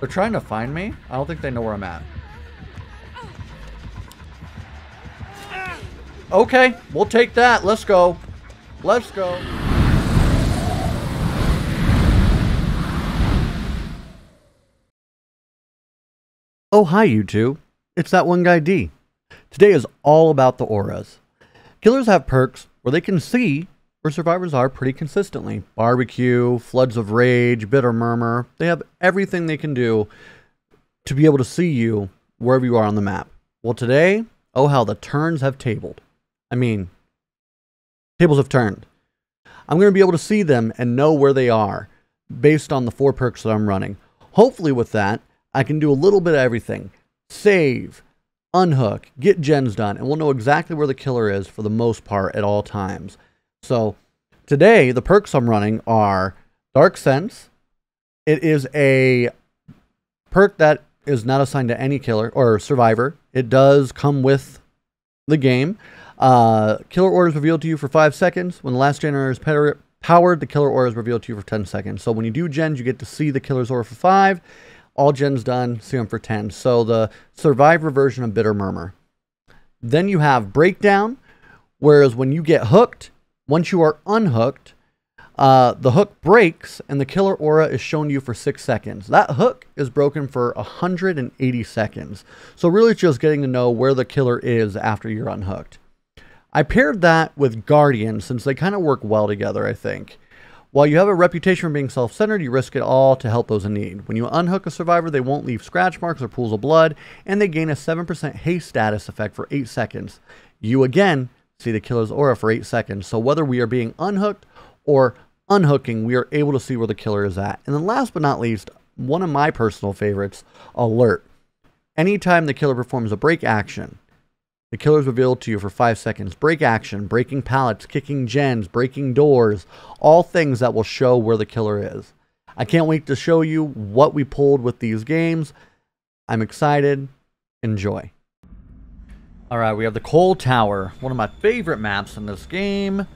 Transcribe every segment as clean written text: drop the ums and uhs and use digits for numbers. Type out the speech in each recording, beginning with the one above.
They're trying to find me? I don't think they know where I'm at. Okay, we'll take that. Let's go. Let's go. Oh, hi, you two. It's ThatOneGuyD. Today is all about the auras. Killers have perks where they can see where survivors are pretty consistently. Barbecue, Floods of Rage, Bitter Murmur. They have everything they can do to be able to see you wherever you are on the map. Well, today, oh, how the turns have tabled. I mean, tables have turned. I'm going to be able to see them and know where they are based on the 4 perks that I'm running. Hopefully with that, I can do a little bit of everything. Save, unhook, get gens done, and we'll know exactly where the killer is for the most part at all times. So today, the perks I'm running are Dark Sense. It is a perk that is not assigned to any killer or survivor. It does come with the game. Killer aura is revealed to you for 5 seconds. When the last generator is powered, the killer aura is revealed to you for 10 seconds. So when you do gens, you get to see the killer's aura for 5. All gens done, see them for 10. So the survivor version of Bitter Murmur. Then you have Breakdown, whereas when you get hooked, once you are unhooked, the hook breaks and the killer aura is shown to you for 6 seconds. That hook is broken for 180 seconds. So really it's just getting to know where the killer is after you're unhooked. I paired that with Guardian since they kind of work well together, I think. While you have a reputation for being self-centered, you risk it all to help those in need. When you unhook a survivor, they won't leave scratch marks or pools of blood, and they gain a 7% haste status effect for 8 seconds. You again see the killer's aura for 8 seconds. So whether we are being unhooked or unhooking, we are able to see where the killer is at. And then last but not least, one of my personal favorites, Alert. Anytime the killer performs a break action, the killer is revealed to you for 5 seconds. Break action, breaking pallets, kicking gens, breaking doors, all things that will show where the killer is. I can't wait to show you what we pulled with these games. I'm excited. Enjoy. All right, we have the Coal Tower, one of my favorite maps in this game.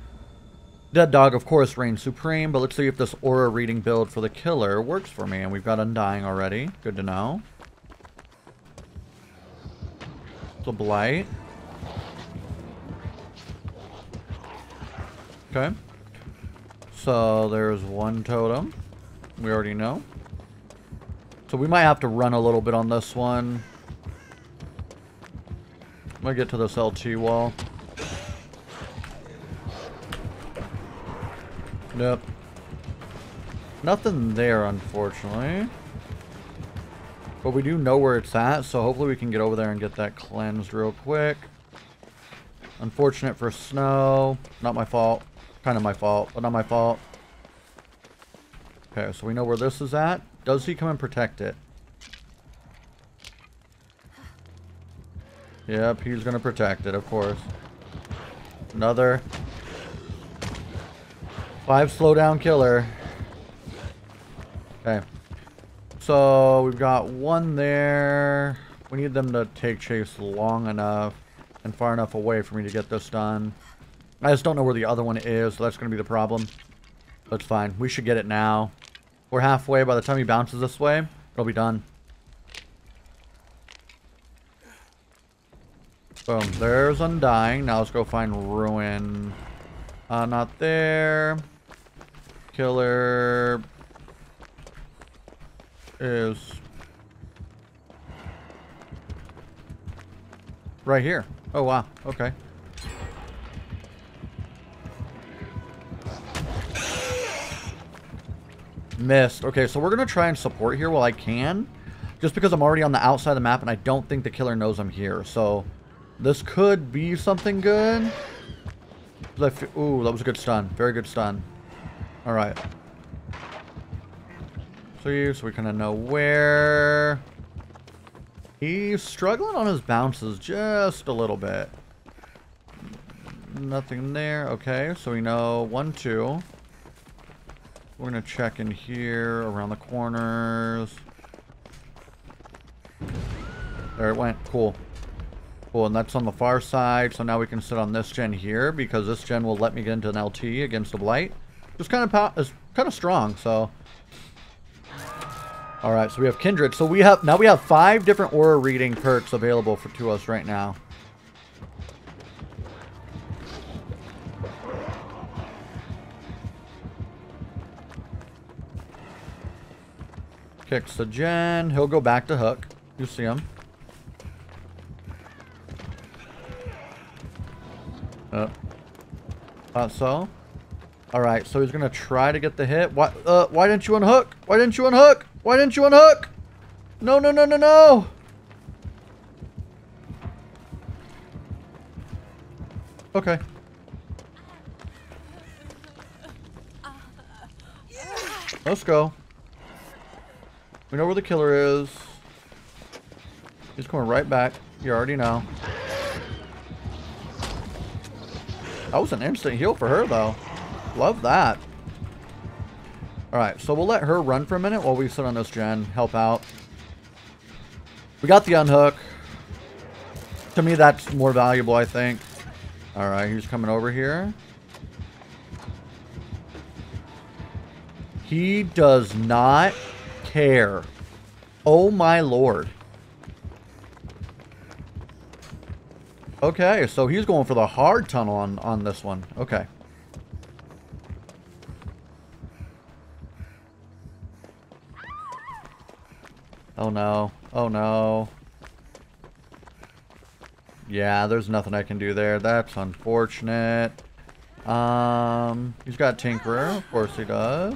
Dead Dog, of course, reigns supreme, but let's see if this aura reading build for the killer works for me. And we've got Undying already. Good to know. The Blight. Okay, so there's one totem. We already know. So we might have to run a little bit on this one. I'm gonna get to this LT wall. Nope. Nothing there, unfortunately. But we do know where it's at, so hopefully we can get over there and get that cleansed real quick. Unfortunate for snow. Not my fault. Kind of my fault, but not my fault. Okay, so we know where this is at. Does he come and protect it? Yep, he's gonna protect it, of course. Another 5 slowdown killer. Okay, so we've got one there. We need them to take chase long enough and far enough away for me to get this done. I just don't know where the other one is, so that's going to be the problem. That's fine. We should get it now. We're halfway. By the time he bounces this way, it'll be done. Boom. There's Undying. Now let's go find Ruin. Not there. Killer is right here. Oh, wow. Okay. Missed. Okay, so we're going to try and support here while I can, just because I'm already on the outside of the map and I don't think the killer knows I'm here. So this could be something good. Ooh, that was a good stun. Very good stun. All right. So we kind of know where. He's struggling on his bounces just a little bit. Nothing there. Okay, so we know 1, 2. We're going to check in here, around the corners. There it went. Cool. Cool, and that's on the far side. So now we can sit on this gen here because this gen will let me get into an LT against the Blight. It's kind of strong, so All right, so we have Kindred. So we have now 5 different aura reading perks available to us right now. Kicks the gen. He'll go back to Hook. You see him. So. All right, so he's gonna try to get the hit. Why didn't you unhook? Why didn't you unhook? Why didn't you unhook? No, no, no, no, no. Okay. Let's go. We know where the killer is. He's coming right back. You already know. That was an instant heal for her, though. Love that. Alright, so we'll let her run for a minute while we sit on this gen. Help out. We got the unhook. To me, that's more valuable, I think. Alright, he's coming over here. He does not care. Oh my lord. Okay, so he's going for the hard tunnel on this one. Okay. Oh no. Oh no. Yeah, there's nothing I can do there. That's unfortunate. He's got Tinkerer. Of course he does.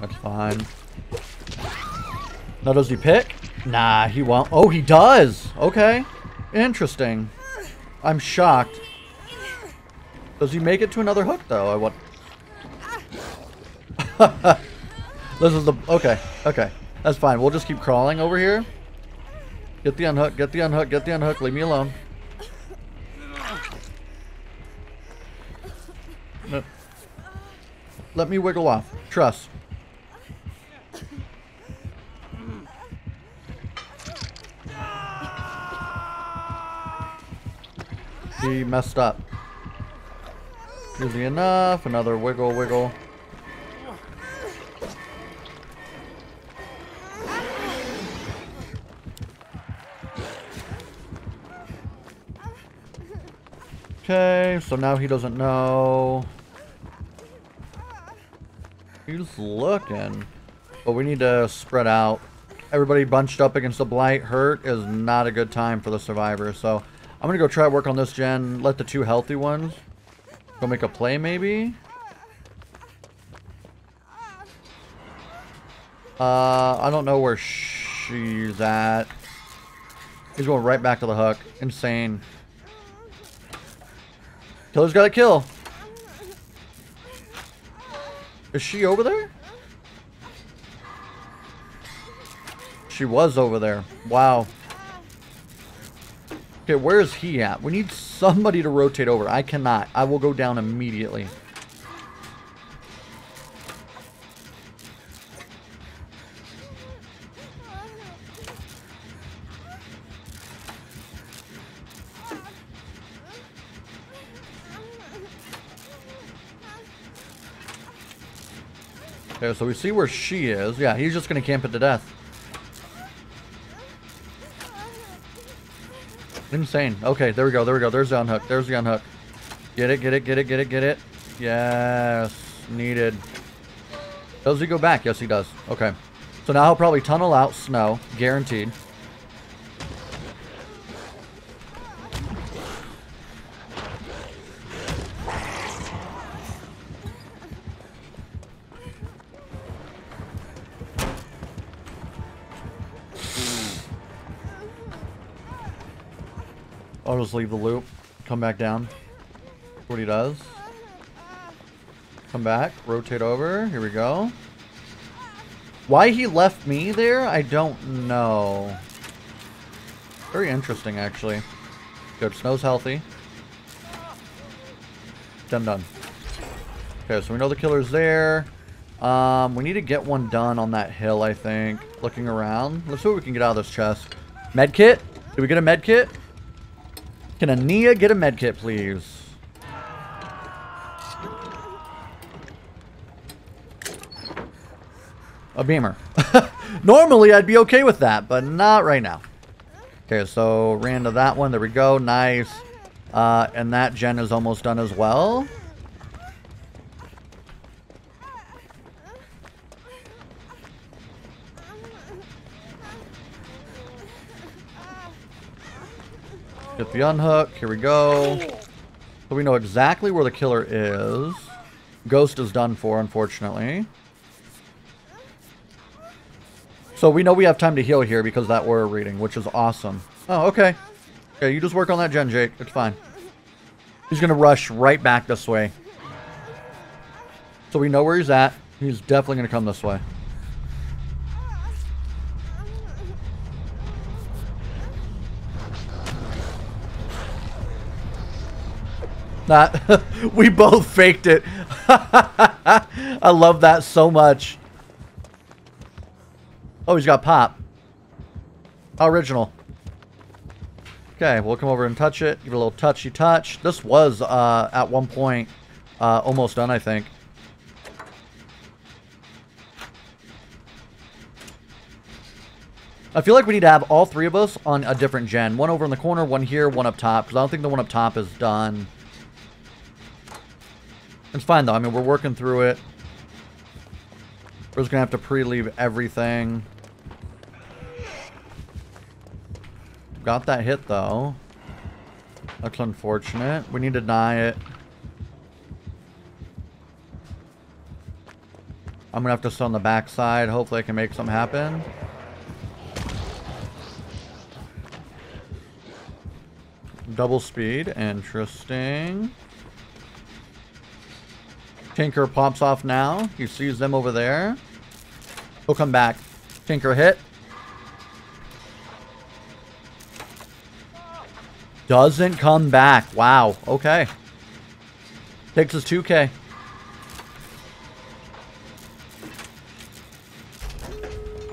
That's fine. Now does he pick? Nah, he won't. Oh, he does. Okay. Interesting. I'm shocked. Does he make it to another hook, though? I want... This is the... Okay. Okay. That's fine. We'll just keep crawling over here. Get the unhook. Get the unhook. Get the unhook. Leave me alone. No. Let me wiggle off. Trust. He messed up. Easy enough. Another wiggle, wiggle. Okay, so now he doesn't know. He's looking. But we need to spread out. Everybody bunched up against the Blight. Hurt is not a good time for the survivor, so... I'm gonna go try work on this gen, let the two healthy ones go make a play maybe. I don't know where she's at. He's going right back to the hook. Insane. Killer's got a kill. Is she over there? She was over there. Wow. Okay, where is he at? We need somebody to rotate over. I cannot. I will go down immediately. Okay, so we see where she is. Yeah, he's just going to camp it to death. Insane. Okay, there we go. There we go. There's the unhook. There's the unhook. Get it, get it, get it, get it, get it. Yes. Needed. Does he go back? Yes, he does. Okay. So now he'll probably tunnel out snow. Guaranteed. I'll just leave the loop, come back down. What he does. Come back, rotate over. Here we go. Why he left me there, I don't know. Very interesting, actually. Good, snow's healthy. Done, done. Okay, so we know the killer's there. We need to get one done on that hill, I think. Looking around. Let's see what we can get out of this chest. Medkit? Did we get a med kit? Can Ania get a med kit, please? A beamer. Normally, I'd be okay with that, but not right now. Okay, so ran to that one. There we go. Nice. And that gen is almost done as well. Get the unhook. Here we go. So we know exactly where the killer is. Ghost is done for, unfortunately. So we know we have time to heal here because that aura reading, which is awesome. Oh, okay. Okay, you just work on that gen, Jake. It's fine. He's going to rush right back this way. So we know where he's at. He's definitely going to come this way. We both faked it. I love that so much. Oh, he's got pop. Original. Okay, we'll come over and touch it. Give it a little touchy touch. This was, at one point, almost done, I think. I feel like we need to have all three of us on a different gen. One over in the corner, one here, one up top. Because I don't think the one up top is done. It's fine, though. I mean, we're working through it. We're just going to have to pre-leave everything. Got that hit, though. That's unfortunate. We need to deny it. I'm going to have to sit on the backside. Hopefully I can make something happen. Double speed. Interesting. Tinker pops off now. He sees them over there. He'll come back. Tinker hit. Doesn't come back. Wow. Okay. Takes us 2K.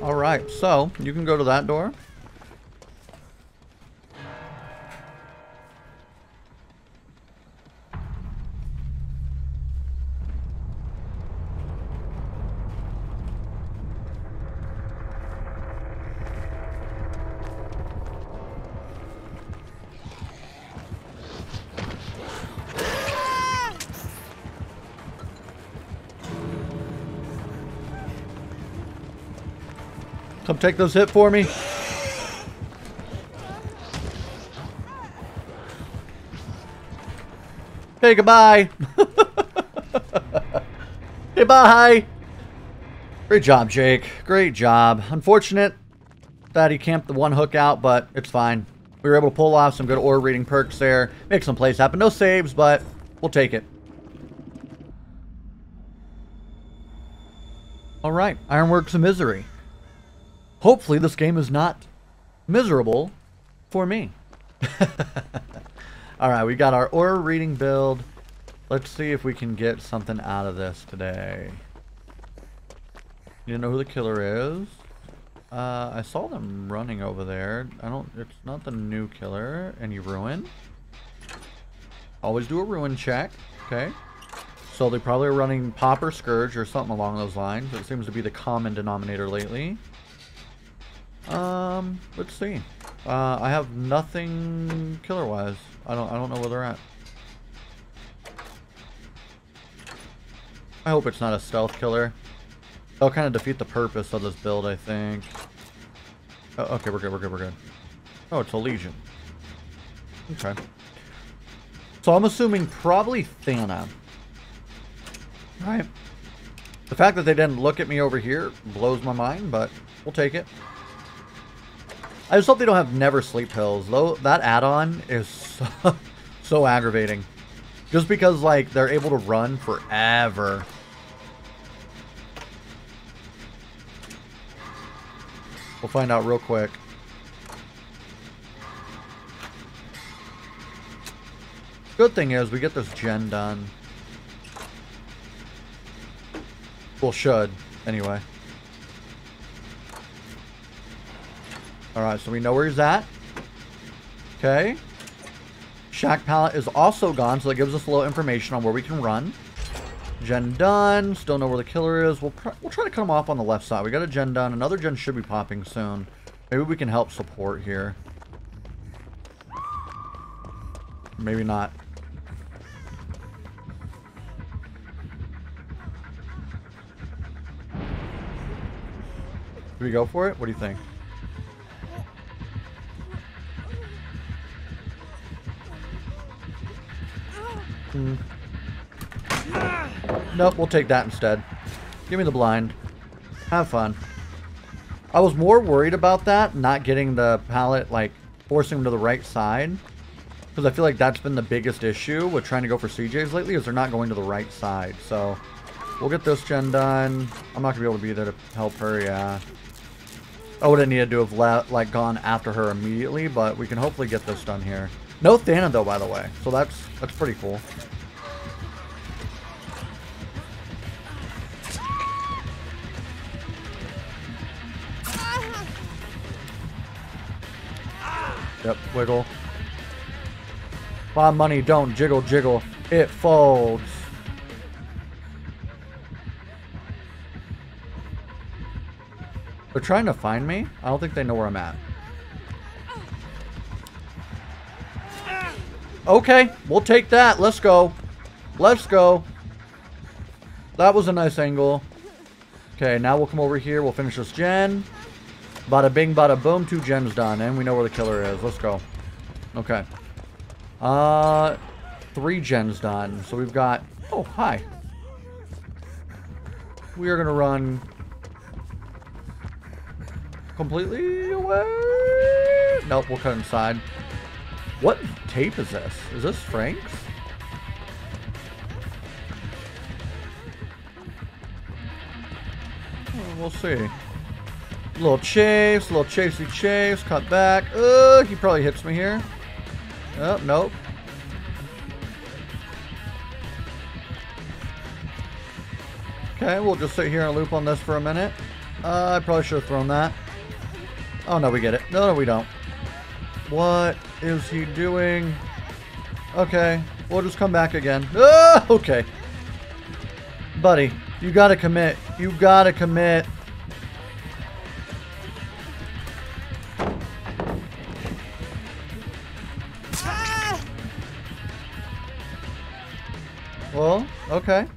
All right. So you can go to that door. Come take those hits for me. Hey, goodbye. Hey, bye. Great job, Jake. Great job. Unfortunate that he camped the one hook out, but it's fine. We were able to pull off some good aura reading perks there. Make some plays happen. No saves, but we'll take it. All right. Ironworks of Misery. Hopefully this game is not miserable for me. All right, we got our aura reading build. Let's see if we can get something out of this today. You know who the killer is? I saw them running over there. It's not the new killer. Any ruin? Always do a ruin check. Okay. So they probably are running Pop or Scourge or something along those lines. It seems to be the common denominator lately. Let's see. I have nothing killer-wise. I don't know where they're at. I hope it's not a stealth killer. That'll kind of defeat the purpose of this build, I think. Oh, okay, we're good, we're good, we're good. Oh, it's a Legion. Okay. So I'm assuming probably Thana. Right. The fact that they didn't look at me over here blows my mind, but we'll take it. I just hope they don't have never sleep pills, though. That add-on is so aggravating. Just because, like, they're able to run forever. We'll find out real quick. Good thing is we get this gen done. Well, should, anyway. Alright, so we know where he's at. Okay. Shack pallet is also gone, so that gives us a little information on where we can run. Gen done. Still know where the killer is. We'll try to cut him off on the left side. We got a gen done. Another gen should be popping soon. Maybe we can help support here. Maybe not. Do we go for it? What do you think? Nope, we'll take that instead. Give me the blind. Have fun. I was more worried about that, not getting the pallet, like, forcing him to the right side. Because I feel like that's been the biggest issue with trying to go for CJs lately, is they're not going to the right side. So, we'll get this gen done. I'm not going to be able to be there to help her, yeah. I would have needed to have, like, gone after her immediately, but we can hopefully get this done here. No Thana, though, by the way. So, that's pretty cool. Yep, wiggle. Buy money, don't jiggle, jiggle. It folds. They're trying to find me? I don't think they know where I'm at. Okay, we'll take that. Let's go. Let's go. That was a nice angle. Okay, now we'll come over here. We'll finish this gen. Bada bing, bada boom. 2 gems done, and we know where the killer is. Let's go. Okay. 3 gens done. So we've got... Oh, hi. We are going to run... completely away? Nope, we'll cut inside. What tape is this? Is this Frank's? Oh, we'll see. Little chasey chase, cut back. He probably hits me here. Oh, nope. Okay, we'll just sit here and loop on this for a minute. I probably should have thrown that. Oh, no, we get it. No, no, we don't. What is he doing? Okay, we'll just come back again. Oh, okay. Buddy, you gotta commit. You gotta commit. Well, okay.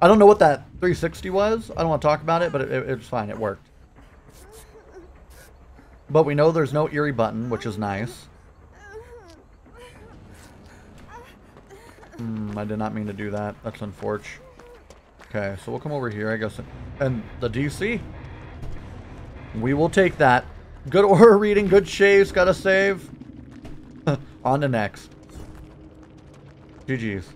I don't know what that 360 was. I don't want to talk about it, but it's fine. It worked. But we know there's no eerie button, which is nice. I did not mean to do that. That's unfortunate. Okay, so we'll come over here, I guess. And the DC. We will take that. Good aura reading. Good chase. Gotta save. On to next. GG's.